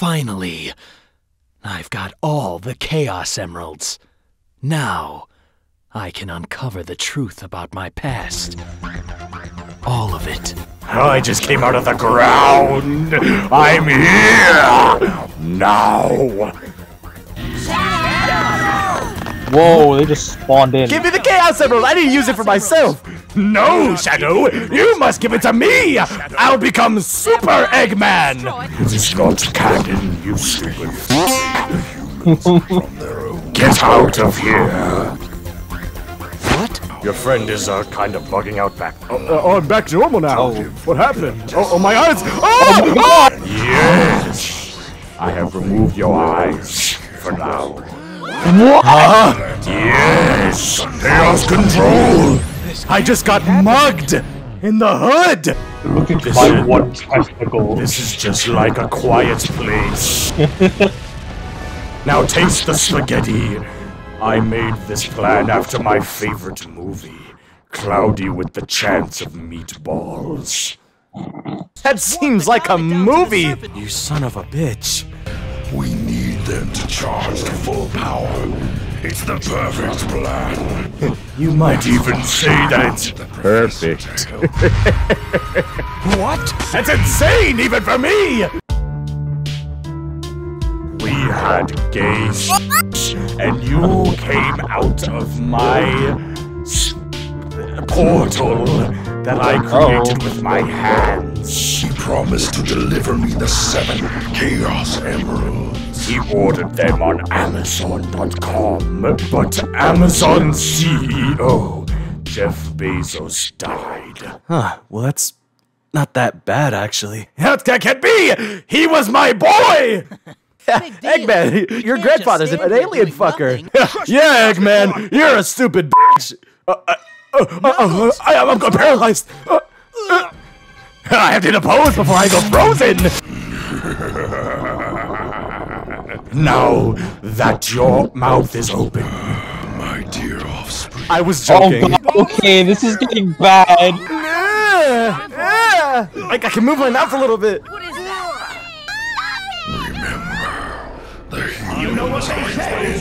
Finally, I've got all the Chaos Emeralds. Now, I can uncover the truth about my past. All of it. I just came out of the ground. I'm here now. Whoa, they just spawned in. Give me the Chaos Emerald! I didn't use it for myself! No, Shadow! You must give it to me! I'll become Super Eggman! It's not canon, you stupid. Get out of here! What? Your friend is kind of bugging out back. I'm back to normal now. Oh. What happened? Oh, my eyes! Oh! Oh! Yes! I have removed your eyes for now. What? Yes! Chaos Control! I just got mugged! In the hood! Look at this one testicle. This is just like a quiet place. Now taste the spaghetti. I made this plan after my favorite movie, Cloudy with the Chance of Meatballs. That seems like a movie! You son of a bitch. We need them to charge to full power. It's the perfect plan. You might even say that it's perfect. What? That's insane even for me! We had gay and you came out of my portal that I created with my hands. She promised to deliver me the 7 Chaos Emeralds. He ordered them on Amazon.com, but Amazon CEO, Jeff Bezos, died. Huh, well that's not that bad actually. That can't be! He was my boy! Eggman, your grandfather's an alien fucker. Yeah, Eggman, you're a stupid bitch. I'm paralyzed. I have to depose before I go frozen. Now that your mouth is open, my dear offspring. I was joking. Oh, okay, this is getting bad. Like I can move my mouth a little bit. You know what they say!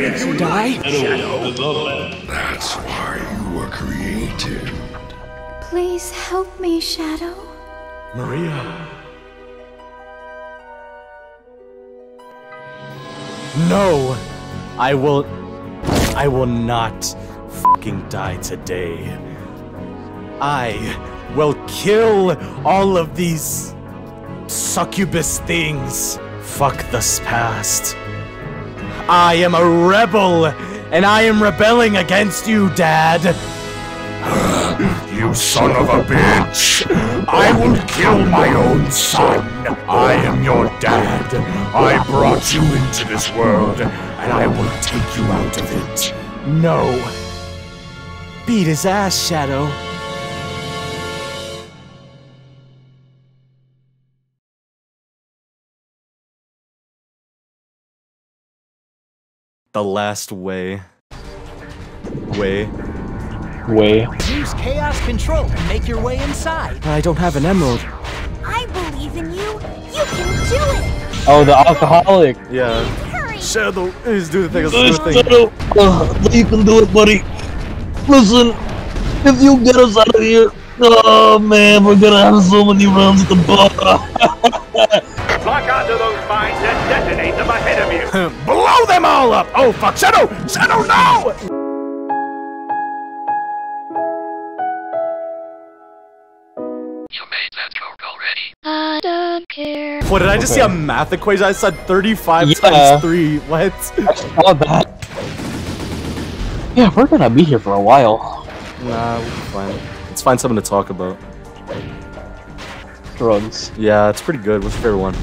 Did you die? That's why you were created. Please help me, Shadow. Maria. No! I will not fucking die today. I will kill all of these succubus things. Fuck this past. I am a rebel, and I am rebelling against you, Dad. You son of a bitch! I will kill my own son. I am your dad. I brought you into this world, and I will take you out of it. No. Beat his ass, Shadow. The last way. Use Chaos Control and make your way inside. I don't have an emerald. I believe in you. You can do it. Oh, the alcoholic. Yeah. Hurry. Shadow, please do the thing. Shadow, you can do it, buddy. Listen, if you get us out of here, oh man, we're gonna have so many rounds at the bar. Lock onto those vines and detonate them ahead of you. Blow them all up! Oh fuck, Shadow! Shadow, no! You made that joke already. I don't care. What, did I just see a math equation? I said 35 times 3. What? I saw that. Yeah, we're gonna be here for a while. Nah, we'll be fine. Let's find something to talk about. Drugs. Yeah, it's pretty good. What's your favorite one?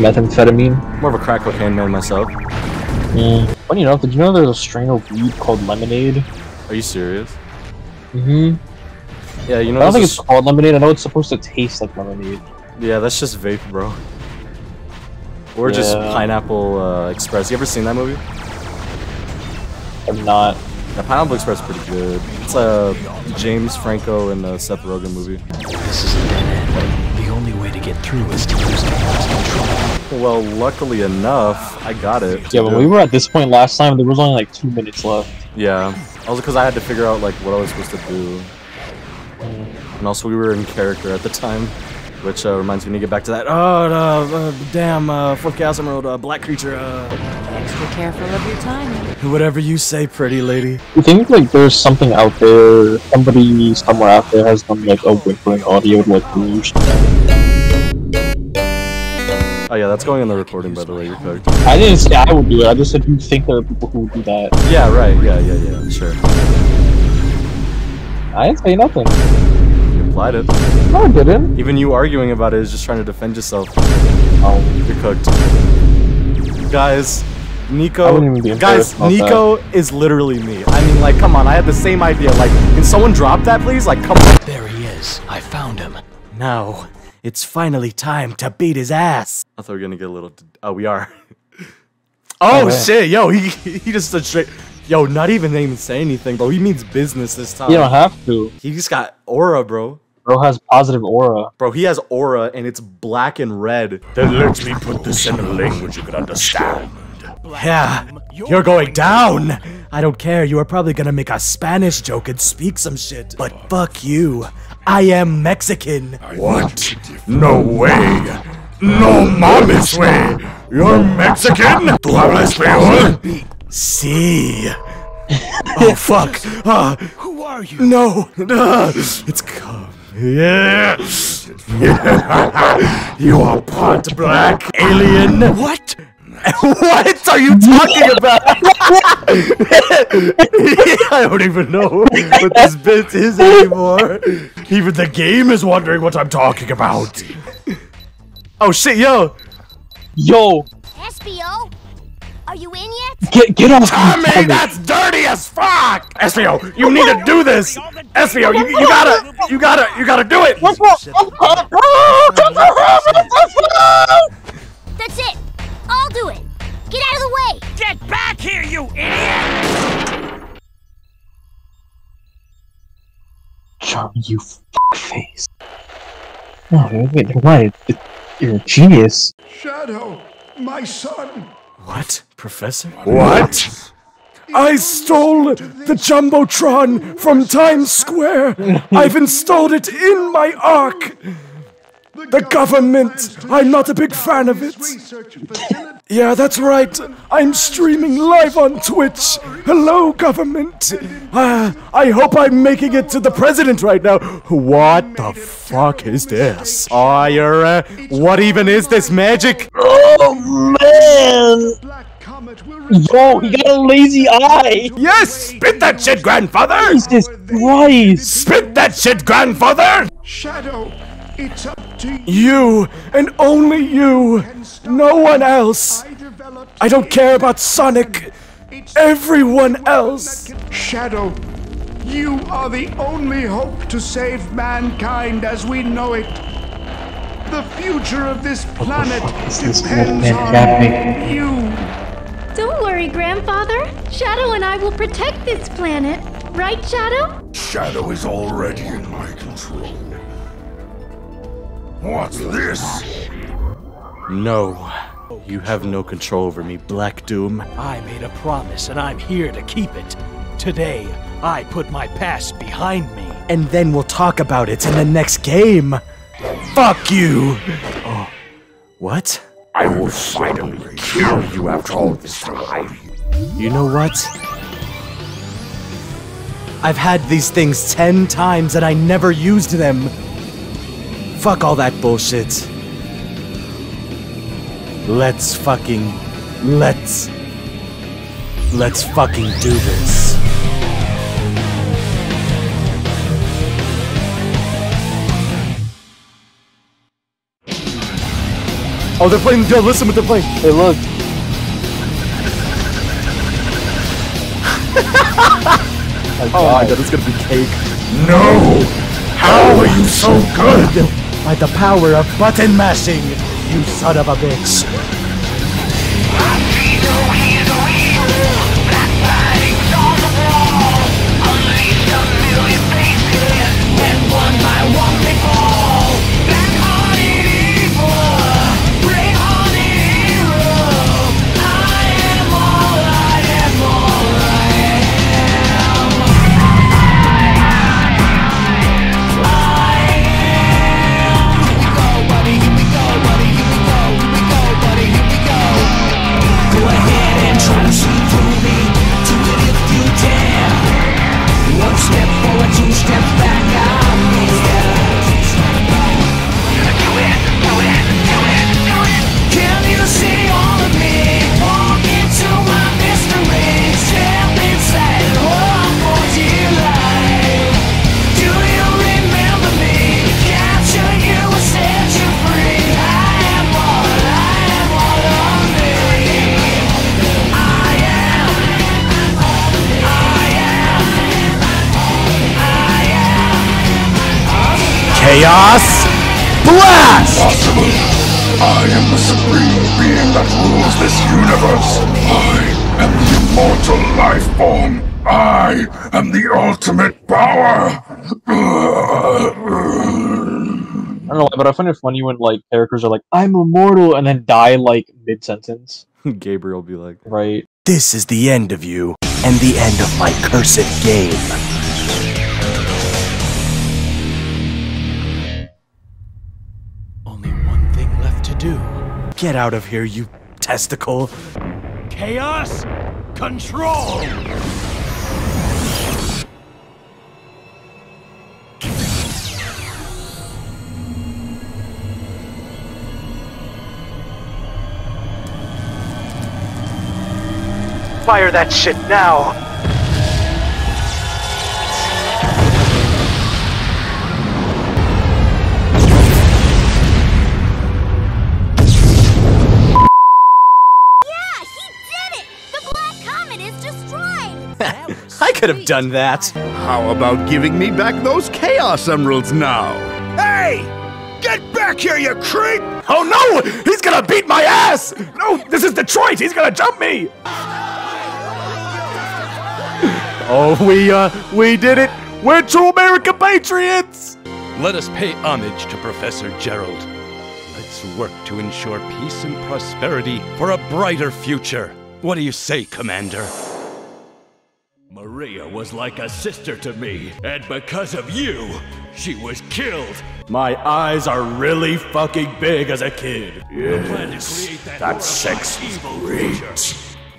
Methamphetamine. More of a crack cocaine man myself. Funny enough, did you know there's a strain of weed called lemonade? Are you serious? Mm-hmm. Yeah, you know. I don't think it's called lemonade. I know it's supposed to taste like lemonade. Yeah, that's just vape, bro. Or just Pineapple Express. You ever seen that movie? I'm not. The Pineapple Express is pretty good. It's a James Franco and Seth Rogen movie. This is the dead end. The only way to get through is to use Chaos Control. Well, luckily enough, I got it. Yeah, but we were at this point last time, there was only like 2 minutes left. Yeah, also because I had to figure out like what I was supposed to do. And also we were in character at the time, which reminds me to get back to that. Oh, damn, fourth Chaos Emerald, black creature, Extra careful of your timing. Whatever you say, pretty lady. You think like there's something out there, somebody somewhere out there has done like a whimpering audio like Rouge? Oh yeah, that's going in the recording by the way, you're cooked. I didn't say I would do it, I just said you think there are people who would do that. Yeah, right, yeah, sure. I didn't say nothing. You implied it. No, I didn't. Even you arguing about it is just trying to defend yourself. Oh. You're cooked. Guys, Nico is literally me. I mean, like, come on, I had the same idea. Like, can someone drop that, please? Like, come on. There he is. I found him. Now. It's finally time to beat his ass. I thought we were gonna get a little. Oh, we are. Oh, yeah. Shit, yo, he just stood straight. Yo, not even they even say anything, bro. He means business this time. You don't have to. He just got aura, bro. Bro has positive aura. Bro, he has aura and it's black and red. Then let me put this in a language you can understand. Yeah, you're going down. I don't care. You are probably gonna make a Spanish joke and speak some shit. But fuck you. I am Mexican. What? No way. No mames way. You're Mexican? Tu hablas español? Si. Oh fuck. Who are you? No. It's come. Yeah. You are part black alien. What? What are you talking about? I don't even know what this bit is anymore. Even the game is wondering what I'm talking about. Oh shit, yo! Yo! Espio? Are you in yet? Get off! Tommy, that's dirty as fuck! Espio, you need to do this! Espio, you gotta do it! That's it! I'll do it! Get out of the way! Get back here, you idiot! Charlie, you fuckface. No, wait, what? You're a genius. Shadow, my son! What, Professor? What? I stole the Jumbotron from Times Square! I've installed it in my Ark! The government! I'm not a big fan of it! Yeah, that's right! I'm streaming live on Twitch! Hello, government! I hope I'm making it to the president right now! What the fuck is this? What even is this magic? Oh, man! Yo, he got a lazy eye! Yes! Spit that shit, grandfather! Jesus Christ! Spit that shit, grandfather! Shadow! It's up to you, and only you, no one else. I don't care about Sonic, everyone else. Shadow, you are the only hope to save mankind as we know it. The future of this planet depends on you. Don't worry, Grandfather. Shadow and I will protect this planet. Right, Shadow? Shadow is already in my control. What's this? No, you have no control over me, Black Doom. I made a promise and I'm here to keep it. Today, I put my past behind me. And then we'll talk about it in the next game. Fuck you! Oh, what? I will finally kill you after all this time. You know what? I've had these things 10 times and I never used them. Fuck all that bullshit. Let's fucking do this. Oh, they're playing, yo, listen what they're playing. Hey, look. Oh my god, it's gonna be cake. No! How are you so good? By the power of button mashing, you son of a bitch. Chaos Blast! Optimus, I am the supreme being that rules this universe. I am the immortal life form. I am the ultimate power. I don't know why, but I find it funny when like characters are like, I'm immortal, and then die like mid-sentence. Gabriel be like, right. This is the end of you, and the end of my cursed game. Only one thing left to do. Get out of here, you testicle. Chaos Control! Fire that shit now! Yeah, he did it! The Black Comet is destroyed! I could have done that! How about giving me back those Chaos Emeralds now? Hey! Get back here, you creep! Oh no! He's gonna beat my ass! No, this is Detroit! He's gonna jump me! Oh, we did it! We're true American patriots! Let us pay homage to Professor Gerald. Let's work to ensure peace and prosperity for a brighter future. What do you say, Commander? Rhea was like a sister to me, and because of you, she was killed. My eyes are really fucking big as a kid. Yes, that sex is great.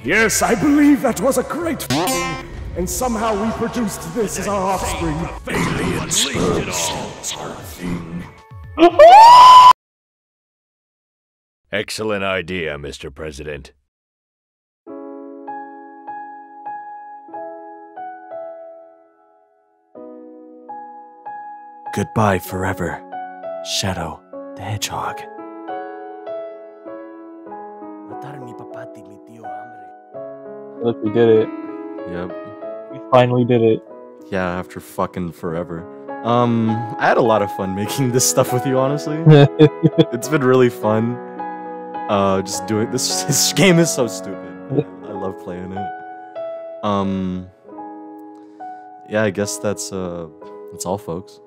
Yes, I believe that was a great f***ing, and somehow we produced this as our offspring. Alien sperm cells are a thing. Excellent idea, Mr. President. Goodbye forever, Shadow the Hedgehog. Look, we did it. Yep. We finally did it. Yeah, after fucking forever. I had a lot of fun making this stuff with you, honestly. It's been really fun. Just doing this. This game is so stupid. I love playing it. Yeah, I guess that's all, folks.